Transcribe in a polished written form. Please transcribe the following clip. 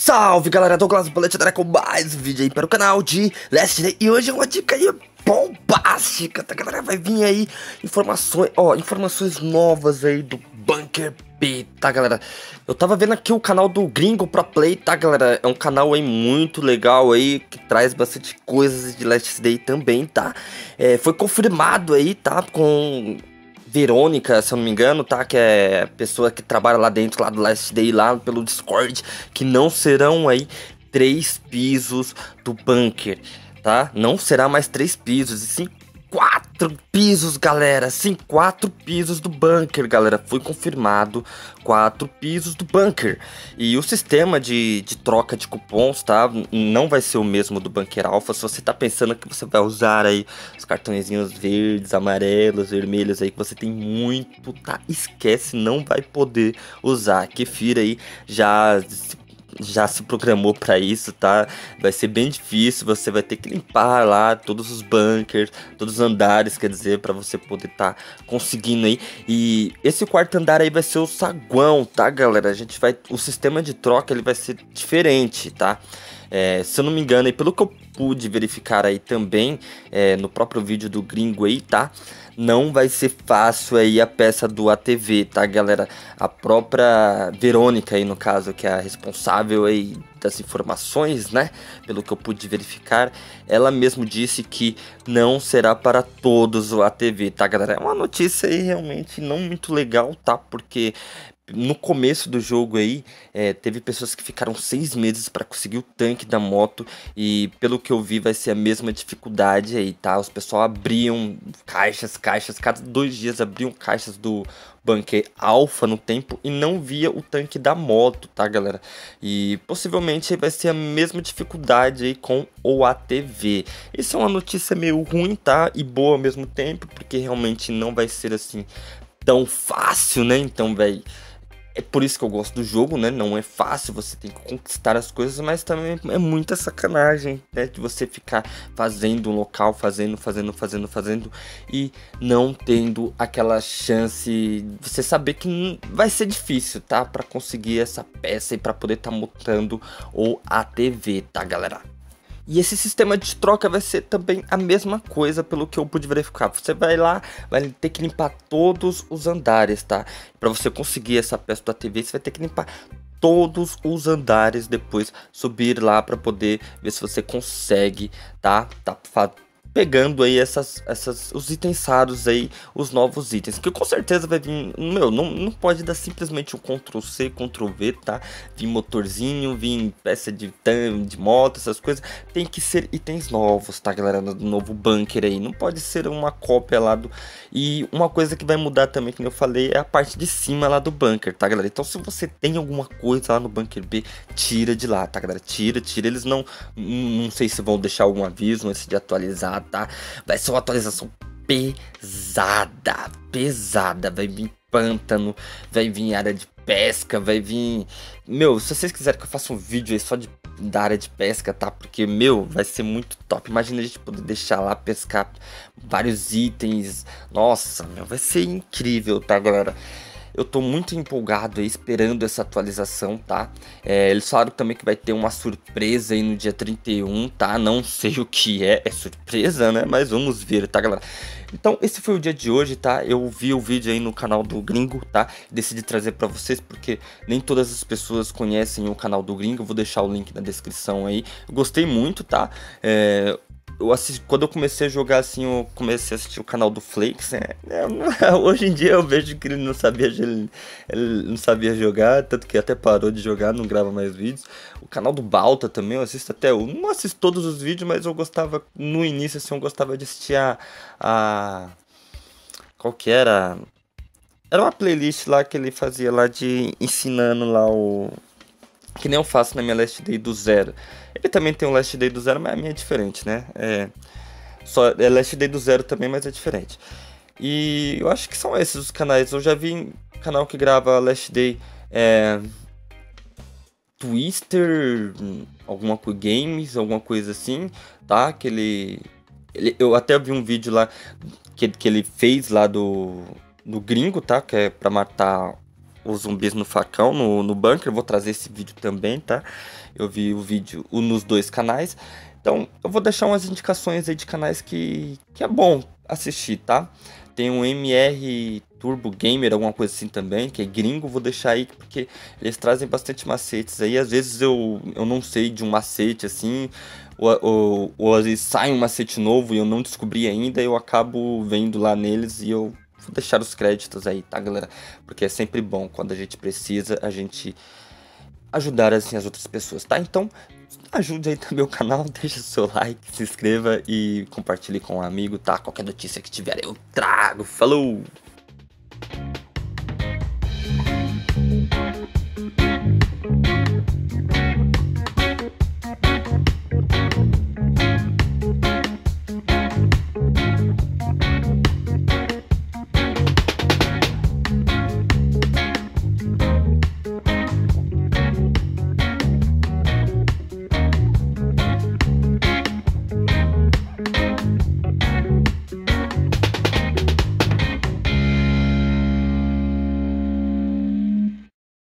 Salve galera, Dolglas Bullet com mais um vídeo aí para o canal de Last Day. E hoje é uma dica aí bombástica, tá galera? Vai vir aí informações, ó, informações novas aí do Bunker B, tá galera? Eu tava vendo aqui o canal do Gringo PRO Play, tá galera? É um canal aí muito legal aí, que traz bastante coisas de Last Day também, tá? Foi confirmado aí, tá? Com Verônica, se eu não me engano, tá? Que é a pessoa que trabalha lá dentro, lá do Last Day, lá pelo Discord, que não serão aí 3 pisos do bunker, tá? Não será mais 3 pisos, e sim 4 pisos, galera. Sim, 4 pisos do bunker, galera. Foi confirmado 4 pisos do bunker. E o sistema de troca de cupons, tá? Não vai ser o mesmo do Bunker Alpha. Se você tá pensando que você vai usar aí os cartõezinhos verdes, amarelos, vermelhos aí, que você tem muito, tá? Esquece, não vai poder usar. Kefir aí já se programou para isso, tá? Vai ser bem difícil, você vai ter que limpar lá todos os bunkers, todos os andares, quer dizer, para você poder tá conseguindo aí. E esse quarto andar aí vai ser o saguão, tá, galera? O sistema de troca ele vai ser diferente, tá? Se eu não me engano, aí, pelo que eu pude verificar aí também, no próprio vídeo do Gringo aí, tá? Não vai ser fácil aí a peça do ATV, tá, galera? A própria Verônica aí, no caso, que é a responsável aí das informações, né? Pelo que eu pude verificar, ela mesmo disse que não será para todos o ATV, tá, galera? É uma notícia aí realmente não muito legal, tá? Porque no começo do jogo aí, teve pessoas que ficaram 6 meses para conseguir o tanque da moto. E pelo que eu vi, vai ser a mesma dificuldade aí, tá? Os pessoal abriam caixas, cada 2 dias abriam caixas do Bunker Alpha no tempo e não via o tanque da moto, tá, galera? E possivelmente vai ser a mesma dificuldade aí com o ATV. Isso é uma notícia meio ruim, tá? E boa ao mesmo tempo, porque realmente não vai ser assim tão fácil, né? Então, velho, é por isso que eu gosto do jogo, né? Não é fácil, você tem que conquistar as coisas, mas também é muita sacanagem, né? De você ficar fazendo um local, fazendo e não tendo aquela chance. Você saber que vai ser difícil, tá? Pra conseguir essa peça e pra poder tá montando o ATV, tá, galera? E esse sistema de troca vai ser também a mesma coisa, pelo que eu pude verificar. Você vai lá, vai ter que limpar todos os andares, tá? Para você conseguir essa peça do ATV, você vai ter que limpar todos os andares, depois subir lá para poder ver se você consegue, tá? Tá pegando aí os itensados aí, os novos itens, que com certeza vai vir, meu, não pode dar simplesmente um Ctrl+C, Ctrl+V, tá? Vim motorzinho, vim peça de moto, essas coisas, tem que ser itens novos, tá, galera, do novo bunker aí, não pode ser uma cópia lá do... E uma coisa que vai mudar também, que eu falei, é a parte de cima lá do bunker, tá, galera? Então se você tem alguma coisa lá no Bunker B, tira de lá, tá, galera? Tira, eles não sei se vão deixar algum aviso, não sei de atualizar, tá? Vai ser uma atualização pesada, vai vir pântano, vai vir área de pesca, vai vir... Meu, se vocês quiserem que eu faça um vídeo aí só da área de pesca, tá? Porque, meu, vai ser muito top. Imagina a gente poder deixar lá pescar vários itens. Nossa, meu, vai ser incrível, tá, galera? Eu tô muito empolgado aí, esperando essa atualização, tá? Eles falaram também que vai ter uma surpresa aí no dia 31, tá? Não sei o que é surpresa, né? Mas vamos ver, tá, galera? Então, esse foi o dia de hoje, tá? Eu vi o vídeo aí no canal do Gringo, tá? Decidi trazer pra vocês, porque nem todas as pessoas conhecem o canal do Gringo. Eu vou deixar o link na descrição aí. Eu gostei muito, tá? Quando eu comecei a jogar assim, eu comecei a assistir o canal do Flakes, né? Hoje em dia eu vejo que ele não sabia jogar, tanto que até parou de jogar, não grava mais vídeos. O canal do Balta também, eu assisto até, eu não assisto todos os vídeos, mas eu gostava, no início assim, eu gostava de assistir qual que era? Era uma playlist lá que ele fazia lá de ensinando lá o... Que nem eu faço na minha Last Day do zero. Ele também tem um Last Day do zero, mas a minha é diferente, né? É Last Day do zero também, mas é diferente. E eu acho que são esses os canais. Eu já vi canal que grava Last Day, Twister, alguma coisa, games, alguma coisa assim, tá? Que ele eu até vi um vídeo lá que ele fez lá do Gringo, tá? Que é pra matar os zumbis no facão, no bunker. Eu vou trazer esse vídeo também, tá? Eu vi o vídeo nos dois canais. Então, eu vou deixar umas indicações aí de canais que é bom assistir, tá? Tem um MR Turbo Gamer, alguma coisa assim também, que é gringo. Vou deixar aí porque eles trazem bastante macetes aí. Às vezes eu não sei de um macete assim, ou às vezes sai um macete novo e eu não descobri ainda. Eu acabo vendo lá neles e eu vou deixar os créditos aí, tá, galera? Porque é sempre bom quando a gente precisa, a gente ajudar assim as outras pessoas, tá? Então ajude aí também o canal, deixa o seu like, se inscreva e compartilhe com um amigo, tá? Qualquer notícia que tiver eu trago. Falou!